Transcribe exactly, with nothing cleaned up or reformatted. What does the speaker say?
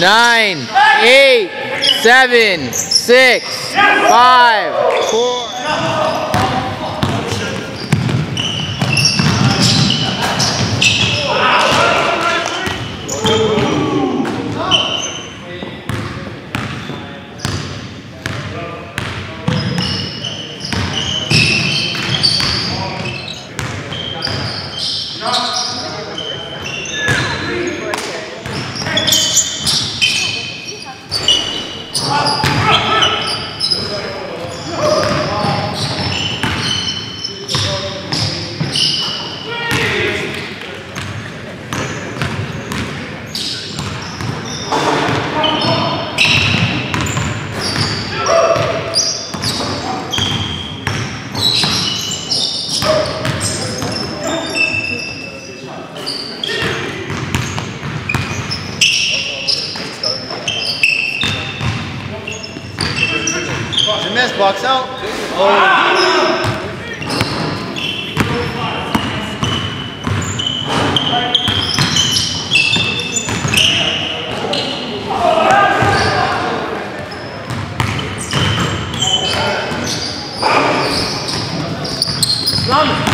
Nine, eight, seven, six, five, four. Box out. Oh. Lama.